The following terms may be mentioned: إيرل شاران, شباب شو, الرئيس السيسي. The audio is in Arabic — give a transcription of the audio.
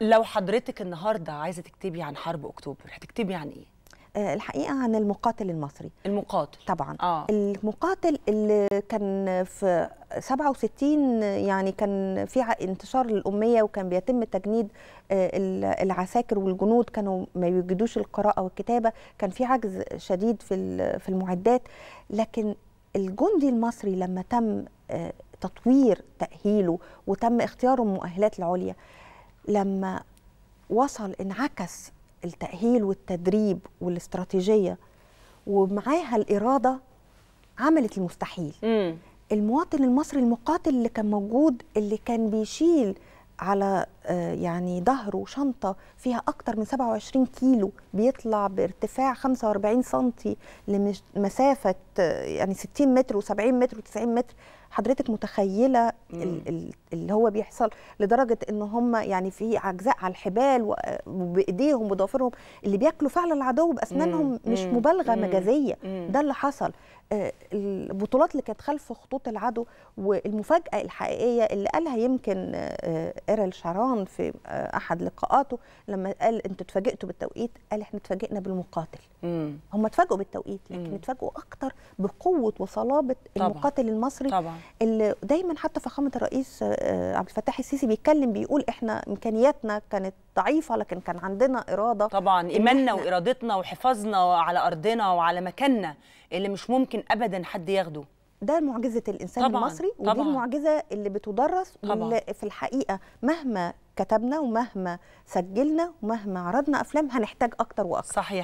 لو حضرتك النهارده عايزه تكتبي عن حرب اكتوبر هتكتبي عن ايه؟ الحقيقه عن المقاتل المصري. المقاتل طبعا المقاتل اللي كان في 67 يعني كان في انتشار للأمية وكان بيتم تجنيد العساكر والجنود، كانوا ما بيجدوش القراءة والكتابة، كان في عجز شديد في المعدات. لكن الجندي المصري لما تم تطوير تأهيله وتم اختياره المؤهلات العليا، لما وصل انعكس التأهيل والتدريب والاستراتيجية ومعاها الإرادة عملت المستحيل. المواطن المصري المقاتل اللي كان موجود، اللي كان بيشيل على يعني ظهره شنطة فيها أكتر من 27 كيلو، بيطلع بارتفاع 45 سنتي لمسافة يعني 60 متر و70 متر و90 متر. حضرتك متخيلة اللي هو بيحصل، لدرجة إن هم يعني في عجزاء على الحبال وبإيديهم وضوافرهم، اللي بياكلوا فعلا العدو بأسنانهم، مش مبالغة مجازية. ده اللي حصل. البطولات اللي كانت خلف خطوط العدو، والمفاجأة الحقيقية اللي قالها يمكن إيرل شاران في أحد لقاءاته لما قال أنتوا اتفاجئتوا بالتوقيت، قال إحنا اتفاجئنا بالمقاتل. هم اتفاجئوا بالتوقيت، لكن اتفاجئوا أكتر بقوة وصلابة المقاتل المصري. طبعا. اللي دايما حتى فخامة الرئيس عبد الفتاح السيسي بيتكلم بيقول إحنا إمكانياتنا كانت ضعيفة، لكن كان عندنا إرادة. طبعا إيماننا وإرادتنا وحفاظنا على أرضنا وعلى مكاننا اللي مش ممكن أبدا حد ياخده. ده معجزة الإنسان المصري، ودي المعجزة اللي بتدرس، واللي في الحقيقة مهما كتبنا ومهما سجلنا ومهما عرضنا أفلام هنحتاج أكتر وأكتر. صحيح.